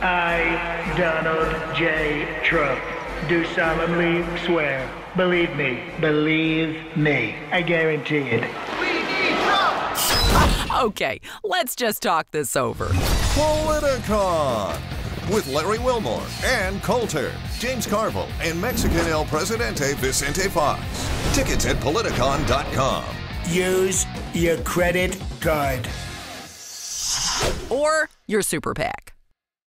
I, Donald J. Trump, do solemnly swear. Believe me. Believe me. I guarantee it. We need Trump! Okay, let's just talk this over. Politicon! With Larry Wilmore, Ann Coulter, James Carville, and Mexican El Presidente Vicente Fox. Tickets at Politicon.com. Use your credit card. Or your super PAC.